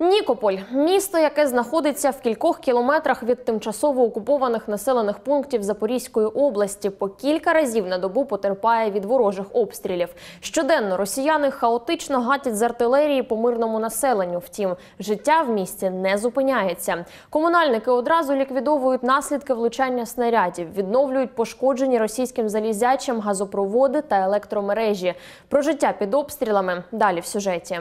Нікополь – місто, яке знаходиться в кількох кілометрах від тимчасово окупованих населених пунктів Запорізької області, по кілька разів на добу потерпає від ворожих обстрілів. Щоденно росіяни хаотично гатять з артилерії по мирному населенню. Втім, життя в місті не зупиняється. Комунальники одразу ліквідовують наслідки влучання снарядів, відновлюють пошкоджені російським залізячим газопроводи та електромережі. Про життя під обстрілами – далі в сюжеті.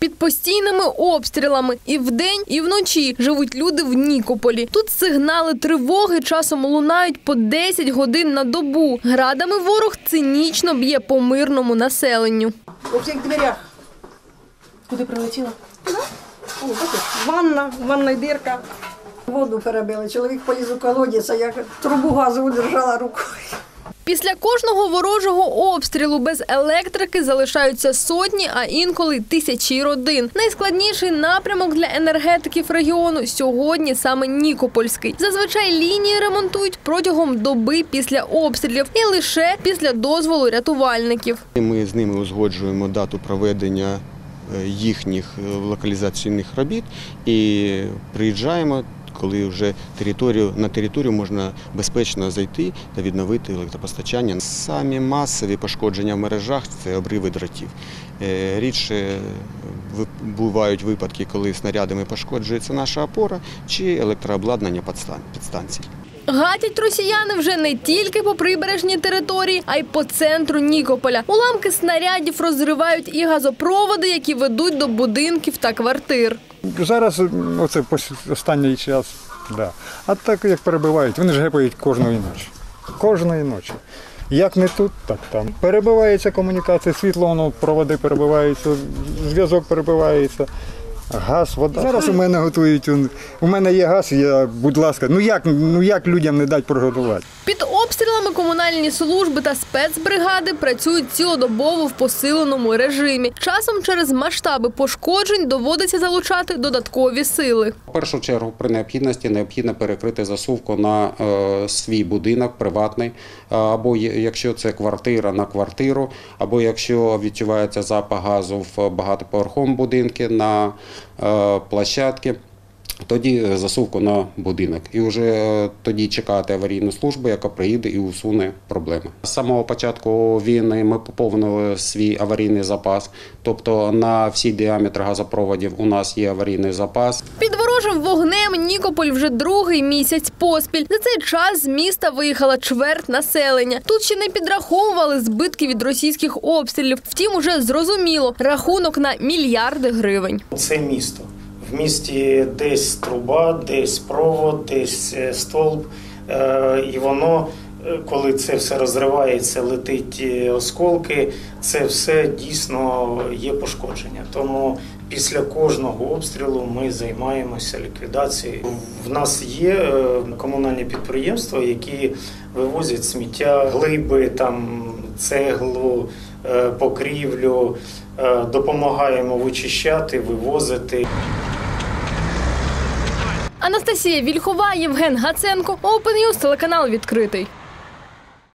Під постійними обстрілами і вдень, і вночі живуть люди в Нікополі. Тут сигнали тривоги часом лунають по 10 годин на добу. Градами ворог цинічно б'є по мирному населенню. У всіх дверях. Куди прилетіло? Ванна дірка. Воду перебили, чоловік поліз у колодязь, а я трубу газу держала рукою. Після кожного ворожого обстрілу без електрики залишаються сотні, а інколи тисячі родин. Найскладніший напрямок для енергетиків регіону сьогодні саме Нікопольський. Зазвичай лінії ремонтують протягом доби після обстрілів і лише після дозволу рятувальників. Ми з ними узгоджуємо дату проведення їхніх локалізаційних робіт і приїжджаємо, коли вже на територію можна безпечно зайти та відновити електропостачання. Самі масові пошкодження в мережах – це обриви дротів. Рідше бувають випадки, коли снарядами пошкоджується наша опора чи електрообладнання підстанцій. Гатять росіяни вже не тільки по прибережній території, а й по центру Нікополя. Уламки снарядів розривають і газопроводи, які ведуть до будинків та квартир. Зараз оце останній час, да. А так як перебивають, вони ж гепають кожної ночі. Кожної ночі. Як не тут, так там. Перебивається комунікація, світло, проводи перебиваються, зв'язок перебивається. Газ, вода. Зараз у мене є газ, я, будь ласка, ну як людям не дати прогодувати? Під обстрілами комунальні служби та спецбригади працюють цілодобово в посиленому режимі. Часом через масштаби пошкоджень доводиться залучати додаткові сили. В першу чергу при необхідності необхідно перекрити засувку на свій будинок приватний, або якщо це квартира на квартиру, або якщо відчувається запах газу в багатоповерховому будинку на площадки, тоді засувку на будинок. І вже тоді чекати аварійну службу, яка приїде і усуне проблеми. З самого початку війни ми поповнили свій аварійний запас, тобто на всі діаметри газопроводів у нас є аварійний запас. Під ворожим вогнем Нікополь вже другий місяць поспіль. За цей час з міста виїхала чверть населення. Тут ще не підраховували збитки від російських обстрілів. Втім, уже зрозуміло – рахунок на мільярди гривень. Це місто. В місті десь труба, десь провод, десь стовп, і воно, коли це все розривається, летить осколки, це все дійсно є пошкодження. Тому після кожного обстрілу ми займаємося ліквідацією. В нас є комунальні підприємства, які вивозять сміття, глиби, там, цеглу, покрівлю, допомагаємо вичищати, вивозити. Анастасія Вільхова, Євген Гаценко, Open News, телеканал «Відкритий».